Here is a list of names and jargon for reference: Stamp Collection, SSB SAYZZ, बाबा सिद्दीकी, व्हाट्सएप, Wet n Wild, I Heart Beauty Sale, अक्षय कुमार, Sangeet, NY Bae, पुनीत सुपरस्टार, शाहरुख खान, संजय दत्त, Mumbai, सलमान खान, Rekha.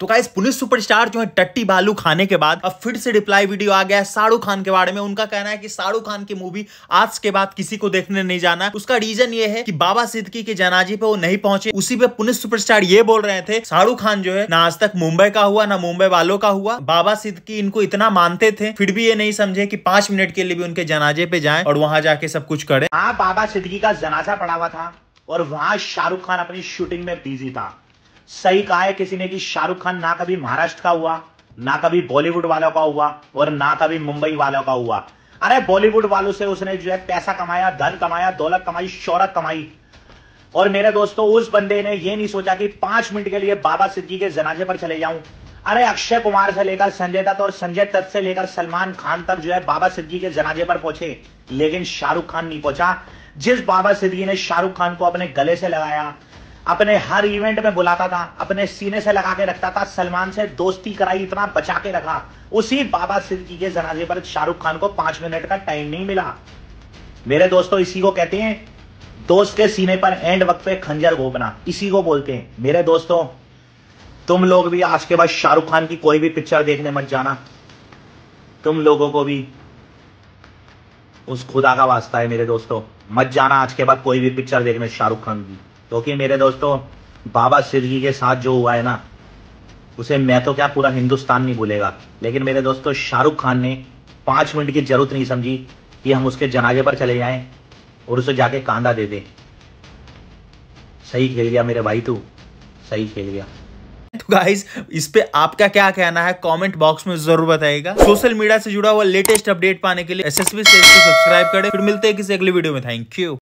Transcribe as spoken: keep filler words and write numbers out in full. तो guys पुनीत सुपरस्टार जो है टट्टी बालू खाने के बाद अब फिर से रिप्लाई वीडियो आ गया है शाहरुख खान के बारे में। उनका कहना है कि शाहरुख खान की मूवी आज के बाद किसी को देखने नहीं जाना। उसका रीजन ये है कि बाबा सिद्दीकी के जनाजे पे वो नहीं पहुंचे। उसी पे पुनीत सुपरस्टार ये बोल रहे थे शाहरुख खान जो है ना आज तक मुंबई का हुआ ना मुंबई वालों का हुआ। बाबा सिद्दीकी इनको इतना मानते थे, फिर भी ये नहीं समझे की पांच मिनट के लिए भी उनके जनाजे पे जाए और वहां जाके सब कुछ करे। हाँ, बाबा सिद्दीकी का जनाजा पड़ा हुआ था और वहाँ शाहरुख खान अपनी शूटिंग में बिजी था। सही कहा है किसी ने कि शाहरुख खान ना कभी महाराष्ट्र का हुआ, ना कभी बॉलीवुड वालों का हुआ और ना कभी मुंबई वालों का हुआ। अरे बॉलीवुड वालों से उसने जो है पैसा कमाया, धन कमाया, दौलत कमाई, शोहरत कमाई। और मेरे दोस्तों उस बंदे ने ये नहीं सोचा कि पांच मिनट के लिए बाबा सिद्दीकी के जनाजे पर चले जाऊं। अरे अक्षय कुमार से लेकर संजय दत्त और संजय दत्त से लेकर सलमान खान तक जो है बाबा सिद्दीकी के जनाजे पर पहुंचे, लेकिन शाहरुख खान नहीं पहुंचा। जिस बाबा सिद्दीकी ने शाहरुख खान को अपने गले से लगाया, अपने हर इवेंट में बुलाता था, अपने सीने से लगा के रखता था, सलमान से दोस्ती कराई, इतना बचा के रखा, उसी बाबा सिद्दीकी के जनाजे पर शाहरुख खान को पांच मिनट का टाइम नहीं मिला। मेरे दोस्तों इसी को कहते हैं दोस्त के सीने पर एंड वक्त पे खंजर घोंपना, इसी को बोलते हैं। मेरे दोस्तों तुम लोग भी आज के बाद शाहरुख खान की कोई भी पिक्चर देखने मत जाना। तुम लोगों को भी उस खुदा का वास्ता है मेरे दोस्तों, मत जाना आज के बाद कोई भी पिक्चर देखने शाहरुख खान की। क्योंकि तो मेरे दोस्तों बाबा सिद्दीकी के साथ जो हुआ है ना, उसे मैं तो क्या पूरा हिंदुस्तान नहीं भूलेगा। लेकिन मेरे दोस्तों शाहरुख खान ने पाँच मिनट की जरूरत नहीं समझी कि हम उसके जनाजे पर चले जाएं और उसे जाके कांधा दे दें। सही खेल गया मेरे भाई, तू सही खेल गया। तो गाइस इस पे आपका क्या कहना है कमेंट बॉक्स में जरूर बताइएगा। सोशल मीडिया से जुड़ा हुआ लेटेस्ट अपडेट पाने के लिए एस एस बी से सब्सक्राइब करें। फिर मिलते हैं किसी अगली वीडियो में। Thank you.